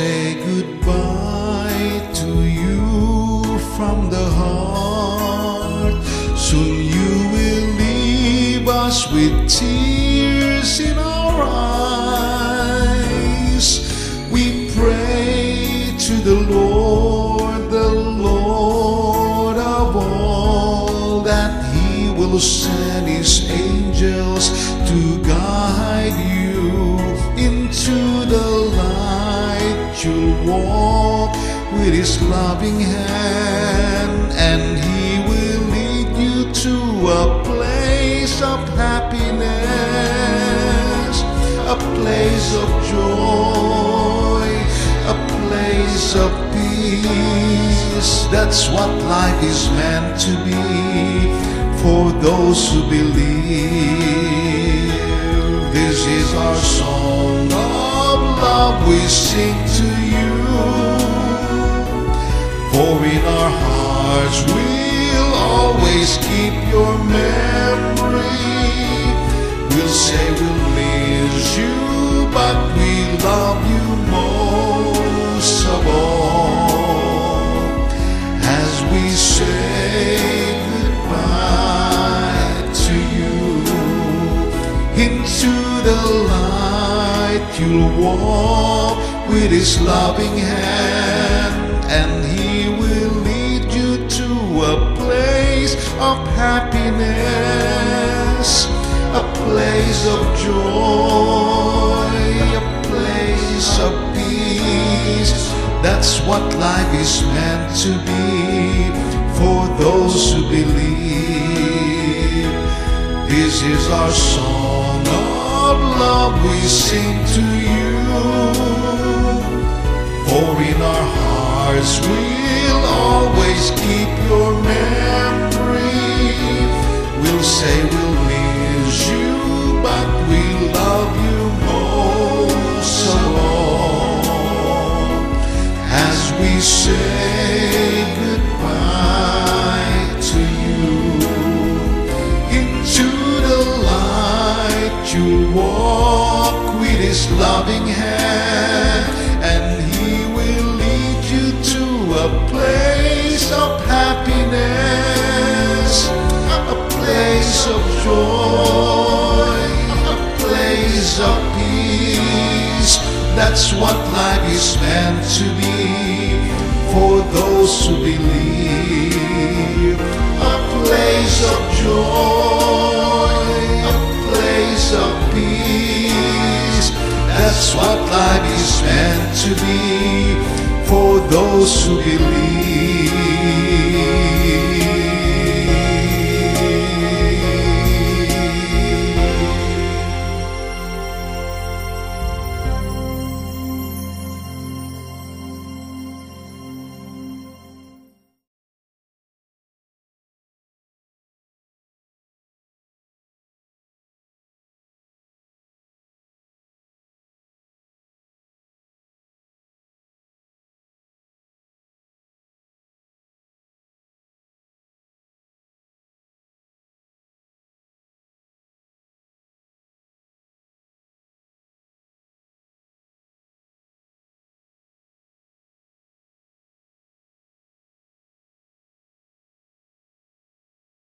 say goodbye to you from the heart. Soon you will leave us with tears in our eyes. We pray to the Lord of all, that He will send His angels to guide you into the light. You'll walk with His loving hand, and He will lead you to a place of happiness, a place of joy, a place of peace. That's what life is meant to be for those who believe. This is our song of love we sing to you, for in our hearts we'll always keep your memory. We'll say we'll miss you, but we love you most of all, as we say goodbye to you. Into the light you'll walk with His loving hand, and He will lead you to a place of happiness, a place of joy, a place of peace. That's what life is meant to be for those who believe. This is our song of love we sing to you, for in our hearts we'll always keep your memory. We'll say we'll miss you, but we love you most of all, as we say goodbye to you. Into the light you'll walk with His loving hand, and He will lead you to a place of happiness, a place of joy, a place of peace. That's what life is meant to be for those who believe. A place of joy, a place of peace. That's what life is meant to be for those who believe.